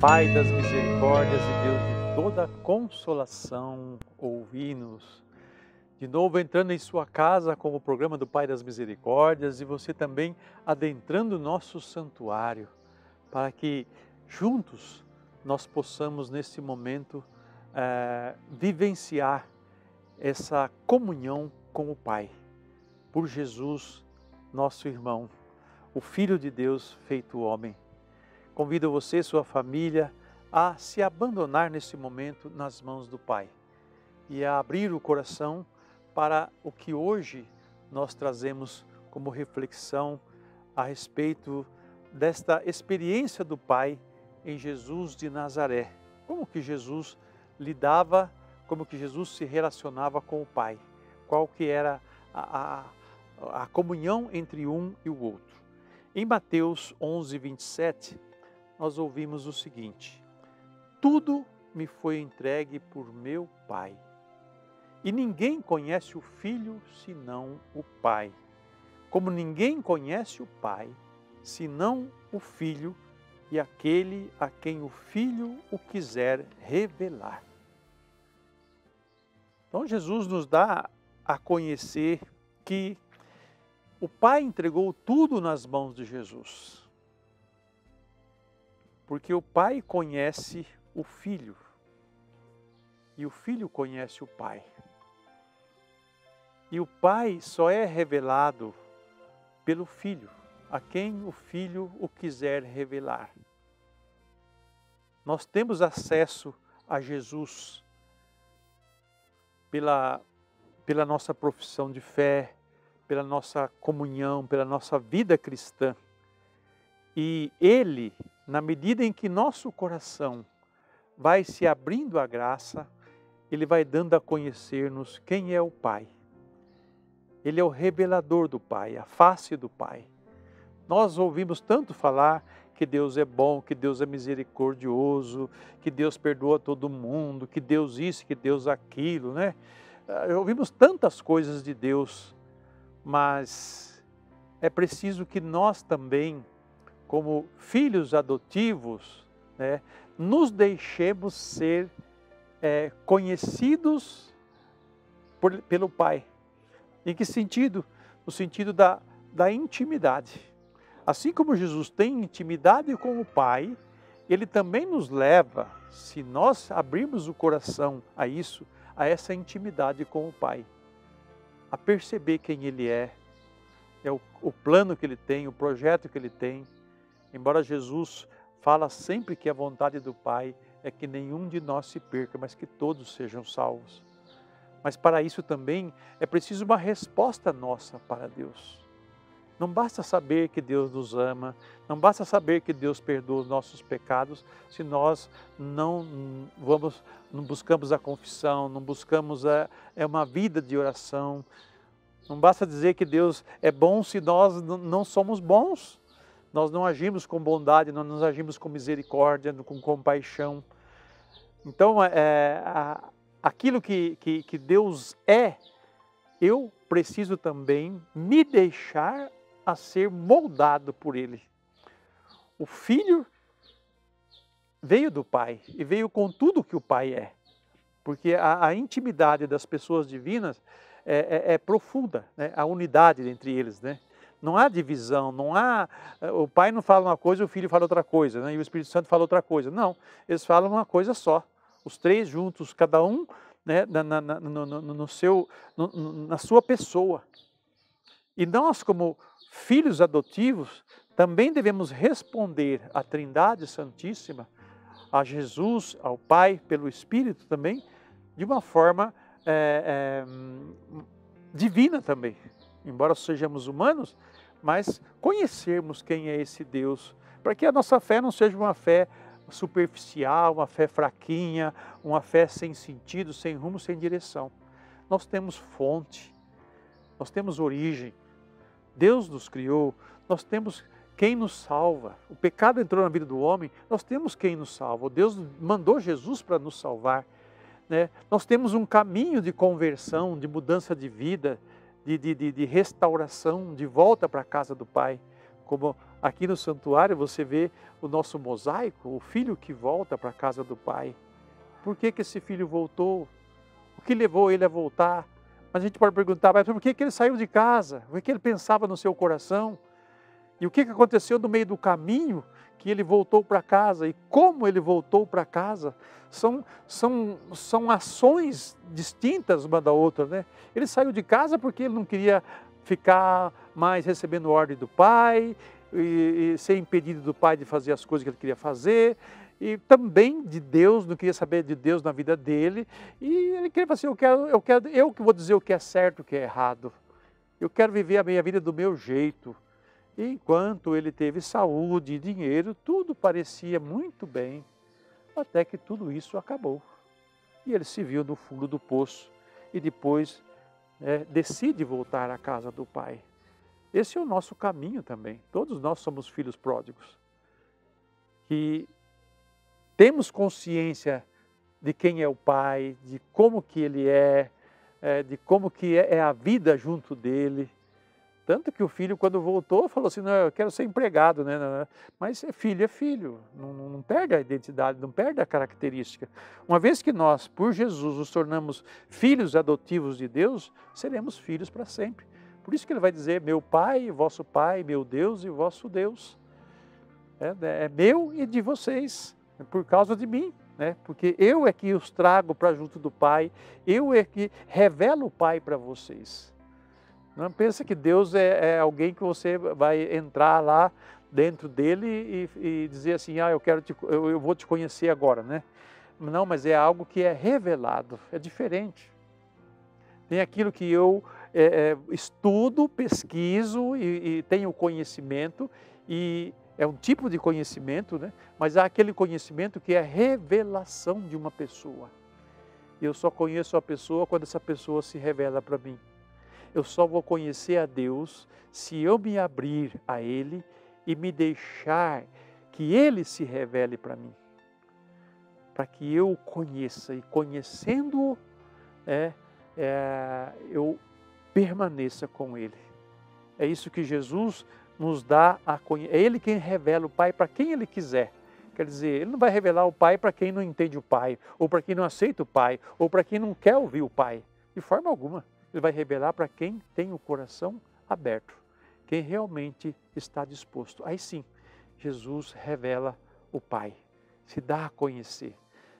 Pai das misericórdias e Deus de toda consolação, ouvi-nos. De novo entrando em sua casa com o programa do Pai das Misericórdias e você também adentrando o nosso santuário, para que juntos nós possamos nesse momento vivenciar essa comunhão com o Pai, por Jesus, nosso irmão, o Filho de Deus feito homem. Convido você e sua família a se abandonar nesse momento nas mãos do Pai e a abrir o coração para o que hoje nós trazemos como reflexão a respeito desta experiência do Pai em Jesus de Nazaré. Como que Jesus lidava, como que Jesus se relacionava com o Pai, qual que era a comunhão entre um e o outro. Em Mateus 11, 27, nós ouvimos o seguinte: tudo me foi entregue por meu Pai, e ninguém conhece o Filho senão o Pai, como ninguém conhece o Pai senão o Filho e aquele a quem o Filho o quiser revelar. Então Jesus nos dá a conhecer que o Pai entregou tudo nas mãos de Jesus, porque o Pai conhece o Filho e o Filho conhece o Pai. E o Pai só é revelado pelo Filho, a quem o Filho o quiser revelar. Nós temos acesso a Jesus pela nossa profissão de fé, pela nossa comunhão, pela nossa vida cristã. E Ele, na medida em que nosso coração vai se abrindo à graça, Ele vai dando a conhecer-nos quem é o Pai. Ele é o revelador do Pai, a face do Pai. Nós ouvimos tanto falar que Deus é bom, que Deus é misericordioso, que Deus perdoa todo mundo, que Deus isso, que Deus aquilo, né? Ouvimos tantas coisas de Deus, mas é preciso que nós também, como filhos adotivos, né, nos deixemos ser conhecidos pelo Pai. Em que sentido? No sentido da intimidade. Assim como Jesus tem intimidade com o Pai, Ele também nos leva, se nós abrirmos o coração a isso, a essa intimidade com o Pai, a perceber quem Ele é o plano que Ele tem, o projeto que Ele tem. Embora Jesus fala sempre que a vontade do Pai é que nenhum de nós se perca, mas que todos sejam salvos. Mas para isso também é preciso uma resposta nossa para Deus. Não basta saber que Deus nos ama, não basta saber que Deus perdoa os nossos pecados, se nós não buscamos a confissão, não buscamos uma vida de oração. Não basta dizer que Deus é bom se nós não somos bons. Nós não agimos com bondade, nós não agimos com misericórdia, com compaixão. Então, aquilo que Deus é, eu preciso também me deixar a ser moldado por Ele. O Filho veio do Pai e veio com tudo que o Pai é, porque a intimidade das pessoas divinas é profunda, né? A unidade entre eles, né? Não há divisão, não há... O Pai não fala uma coisa, o Filho fala outra coisa, né? E o Espírito Santo fala outra coisa. Não, eles falam uma coisa só. Os três juntos, cada um, né, na sua pessoa. E nós, como filhos adotivos, também devemos responder à Trindade Santíssima, a Jesus, ao Pai, pelo Espírito também, de uma forma divina também. Embora sejamos humanos, mas conhecermos quem é esse Deus, para que a nossa fé não seja uma fé superficial, uma fé fraquinha, uma fé sem sentido, sem rumo, sem direção. Nós temos fonte, nós temos origem, Deus nos criou, nós temos quem nos salva. O pecado entrou na vida do homem, nós temos quem nos salva. Deus mandou Jesus para nos salvar, né? Nós temos um caminho de conversão, de mudança de vida, de restauração, de volta para a casa do Pai, como aqui no santuário você vê o nosso mosaico, o filho que volta para a casa do pai. Por que que esse filho voltou? O que levou ele a voltar? Mas a gente pode perguntar, mas por que que ele saiu de casa? O que ele pensava no seu coração? E o que que aconteceu no meio do caminho que ele voltou para casa? E como ele voltou para casa? São ações distintas uma da outra, né? Ele saiu de casa porque ele não queria ficar mais recebendo ordem do pai, e ser impedido do pai de fazer as coisas que ele queria fazer, e também de Deus, não queria saber de Deus na vida dele, e ele queria falar assim, eu que vou dizer o que é certo e o que é errado, eu quero viver a minha vida do meu jeito. E enquanto ele teve saúde e dinheiro, tudo parecia muito bem, até que tudo isso acabou. E ele se viu no fundo do poço, e depois decide voltar à casa do pai. Esse é o nosso caminho também. Todos nós somos filhos pródigos, que temos consciência de quem é o Pai, de como que Ele é, de como que é a vida junto dEle. Tanto que o filho, quando voltou, falou assim, não, eu quero ser empregado, né? Mas filho é filho, não perde a identidade, não perde a característica. Uma vez que nós, por Jesus, nos tornamos filhos adotivos de Deus, seremos filhos para sempre. Por isso que ele vai dizer, meu Pai, vosso Pai, meu Deus e vosso Deus. É meu e de vocês, por causa de mim, né? Porque eu é que os trago para junto do Pai, eu é que revelo o Pai para vocês. Não pensa que Deus é alguém que você vai entrar lá dentro dele e dizer assim, ah, eu vou te conhecer agora, né? Não, mas é algo que é revelado, é diferente. Tem aquilo que eu estudo, pesquiso e tenho conhecimento, e é um tipo de conhecimento, né? Mas há aquele conhecimento que é a revelação de uma pessoa. Eu só conheço a pessoa quando essa pessoa se revela para mim. Eu só vou conhecer a Deus se eu me abrir a Ele e me deixar que Ele se revele para mim, para que eu o conheça, e conhecendo-o, eu permaneça com Ele. É isso que Jesus nos dá a conhecer. É Ele quem revela o Pai para quem Ele quiser. Quer dizer, Ele não vai revelar o Pai para quem não entende o Pai, ou para quem não aceita o Pai, ou para quem não quer ouvir o Pai, de forma alguma. Ele vai revelar para quem tem o coração aberto, quem realmente está disposto. Aí sim, Jesus revela o Pai, se dá a conhecer.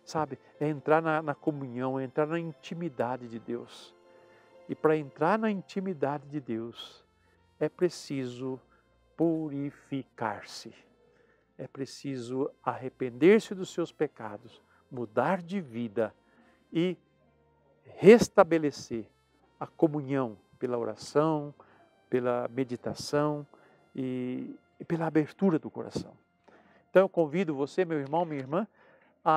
Sabe, é entrar na comunhão, é entrar na intimidade de Deus. E para entrar na intimidade de Deus, é preciso purificar-se. É preciso arrepender-se dos seus pecados, mudar de vida e restabelecer a comunhão pela oração, pela meditação e pela abertura do coração. Então eu convido você, meu irmão, minha irmã,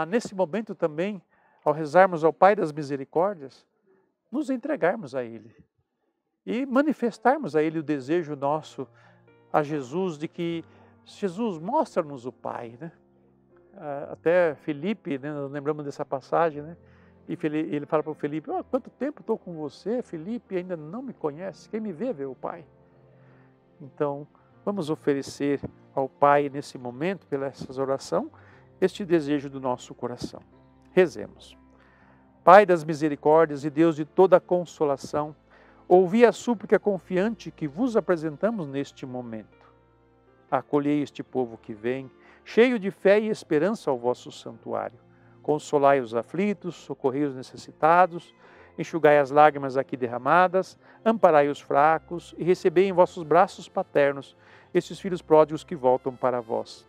nesse momento também, ao rezarmos ao Pai das Misericórdias, nos entregarmos a Ele e manifestarmos a Ele o desejo nosso, a Jesus, de que Jesus mostra-nos o Pai, né? Até Felipe, né, nós lembramos dessa passagem, né? E ele fala para o Felipe, oh, quanto tempo estou com você, Felipe, ainda não me conhece, quem me vê o Pai. Então, vamos oferecer ao Pai nesse momento, pela essa oração, este desejo do nosso coração. Rezemos. Pai das misericórdias e Deus de toda a consolação, ouvi a súplica confiante que vos apresentamos neste momento. Acolhei este povo que vem, cheio de fé e esperança ao vosso santuário. Consolai os aflitos, socorrei os necessitados, enxugai as lágrimas aqui derramadas, amparai os fracos e recebei em vossos braços paternos esses filhos pródigos que voltam para vós.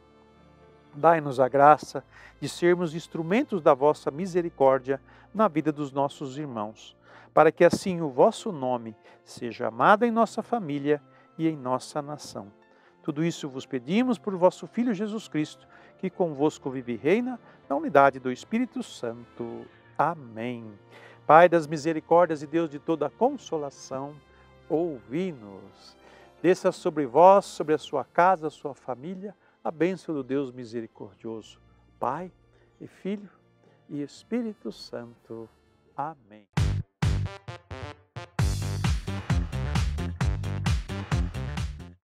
Dai-nos a graça de sermos instrumentos da vossa misericórdia na vida dos nossos irmãos, para que assim o vosso nome seja amado em nossa família e em nossa nação. Tudo isso vos pedimos por vosso Filho Jesus Cristo, que convosco vive e reina, na unidade do Espírito Santo. Amém. Pai das misericórdias e Deus de toda a consolação, ouvi-nos. Desça sobre vós, sobre a sua casa, a sua família, a bênção do Deus misericordioso, Pai e Filho e Espírito Santo. Amém.